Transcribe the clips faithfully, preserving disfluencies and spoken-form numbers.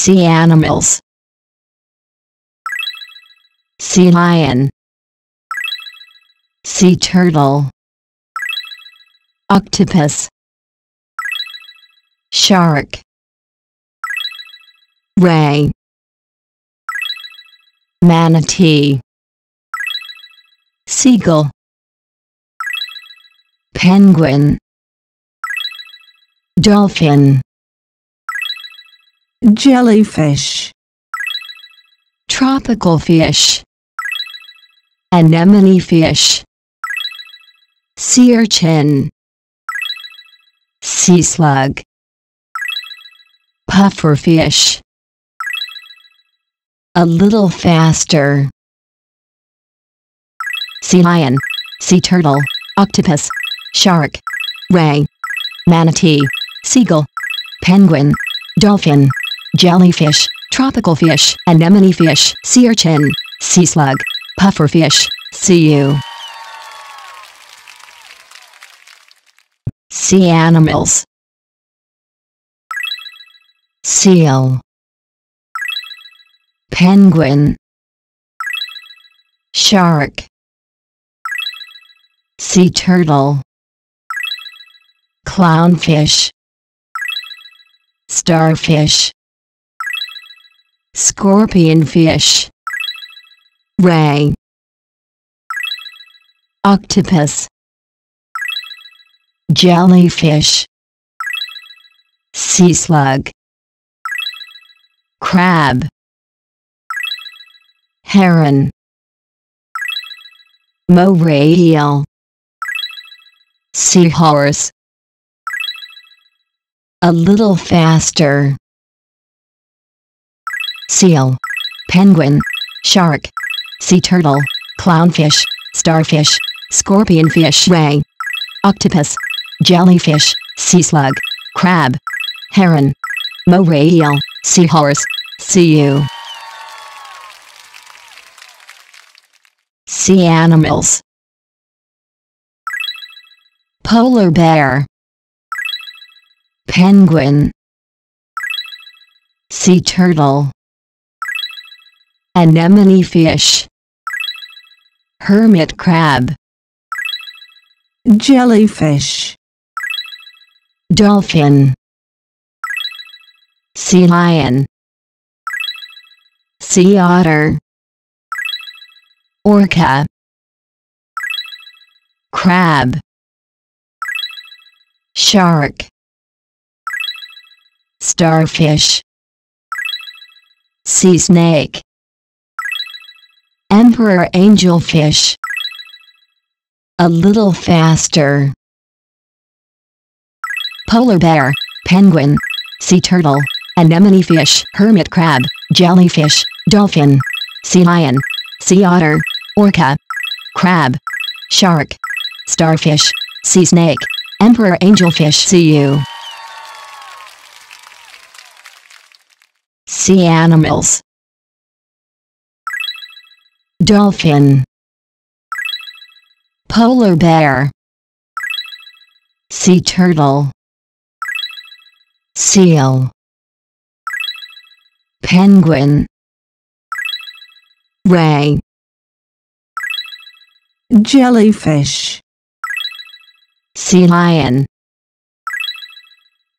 Sea animals. Sea lion. Sea turtle. Octopus. Shark. Ray. Manatee. Seagull. Penguin. Dolphin. Jellyfish. Tropical fish. Anemone fish. Sea urchin. Sea slug. Puffer fish. A little faster. Sea lion. Sea turtle. Octopus. Shark. Ray. Manatee. Seagull. Penguin. Dolphin. Jellyfish. Tropical fish. Anemone fish. Sea urchin. Sea slug. Puffer fish. See you. Sea animals. Seal. Penguin. Shark. Sea turtle. Clownfish. Starfish. Scorpionfish. Ray. Octopus. Jellyfish. Sea slug. Crab. Heron. Moray eel. Seahorse. A little faster. Seal. Penguin. Shark. Sea turtle. Clownfish. Starfish. Scorpionfish. Ray. Octopus. Jellyfish. Sea slug. Crab. Heron. Moray eel. Seahorse. See you. Sea animals. Polar bear. Penguin. Sea turtle. Anemone fish. Hermit crab. Jellyfish. Dolphin. Sea lion. Sea otter. Orca. Crab. Shark. Starfish. Sea snake. Emperor angelfish. A little faster. Polar bear. Penguin. Sea turtle. Anemone fish. Hermit crab. Jellyfish. Dolphin. Sea lion. Sea otter. Orca. Crab. Shark. Starfish. Sea snake. Emperor angelfish. See you. Sea animals. Dolphin. Polar bear. Sea turtle. Seal. Penguin. Ray. Jellyfish. Sea lion.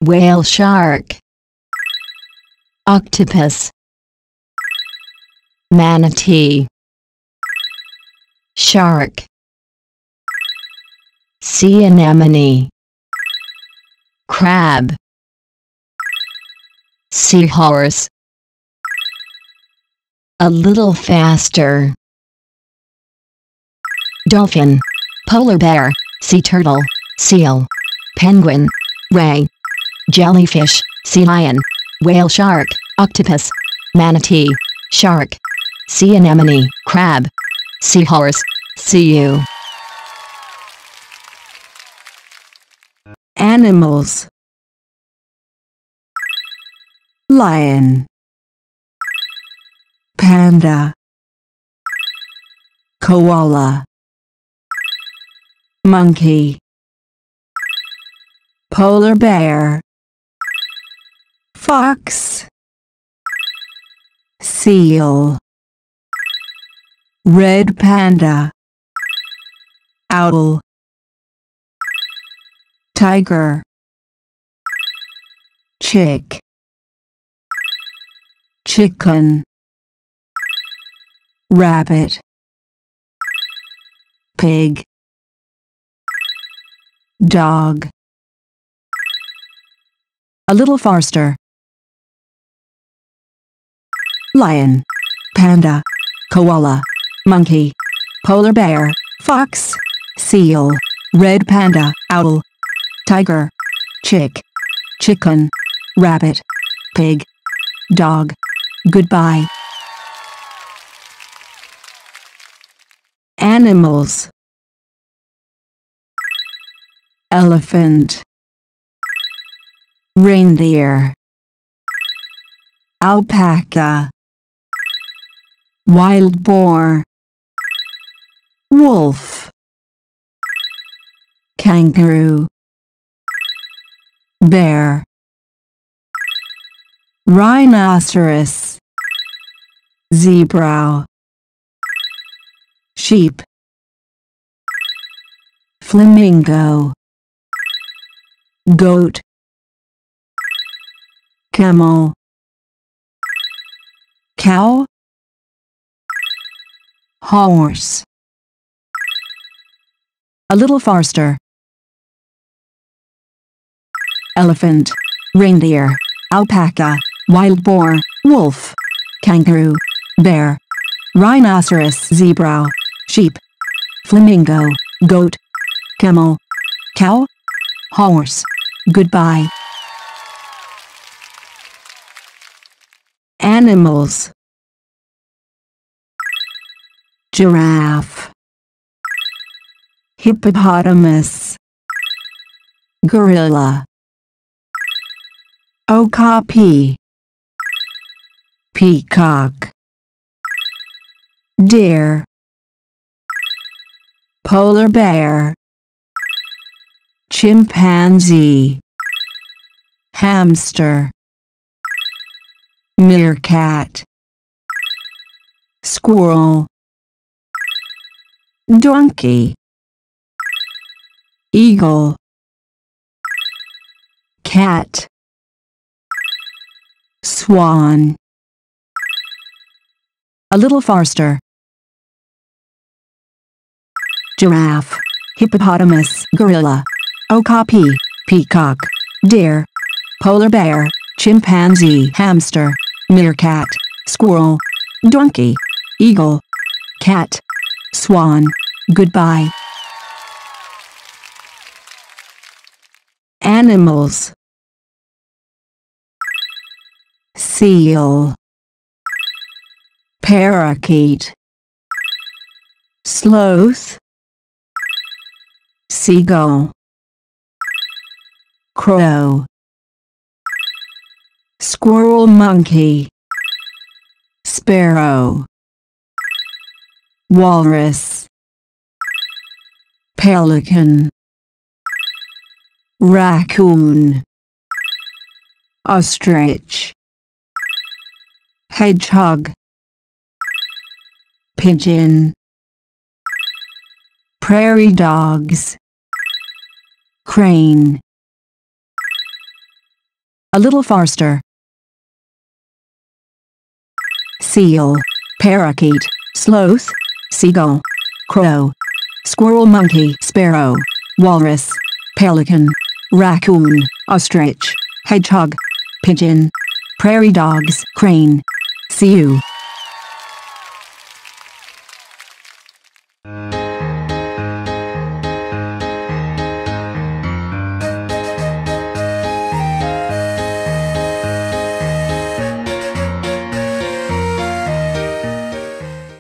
Whale shark. Octopus. Manatee. Shark. Sea anemone. Crab. Seahorse. A little faster. Dolphin. Polar bear. Sea turtle. Seal. Penguin. Ray. Jellyfish. Sea lion. Whale shark. Octopus. Manatee. Shark. Sea anemone. Crab. Seahorse. See you. Animals. Lion. Panda. Koala. Monkey. Polar bear. Fox. seal, red panda, owl, tiger, chick, chicken, rabbit, pig, dog. A little faster. Lion, panda, koala, monkey, polar bear, fox, seal, red panda, owl, tiger, chick, chicken, rabbit, pig, dog. Goodbye. Animals. Elephant, reindeer, alpaca, wild boar, wolf, kangaroo, bear, rhinoceros, zebra, sheep, flamingo, goat, camel, cow, horse. A little faster. Elephant, reindeer, alpaca, wild boar, wolf, kangaroo, bear, rhinoceros, zebra, sheep, flamingo, goat, camel, cow, horse. Goodbye. Animals. Giraffe, hippopotamus, gorilla, okapi, peacock, deer, polar bear, chimpanzee, hamster, meerkat, squirrel, donkey, eagle, cat, swan. A little faster. Giraffe, hippopotamus, gorilla, okapi, peacock, deer, polar bear, chimpanzee, hamster, meerkat, squirrel, donkey, eagle, cat, swan. Goodbye. Animals. Seal, parakeet, sloth, seagull, crow, squirrel monkey, sparrow, walrus, pelican, raccoon, ostrich, hedgehog, pigeon, prairie dogs, crane. A little faster. Seal, parakeet, sloth, seagull, crow, squirrel monkey, sparrow, walrus, pelican, raccoon, ostrich, hedgehog, pigeon, prairie dogs, crane. See you.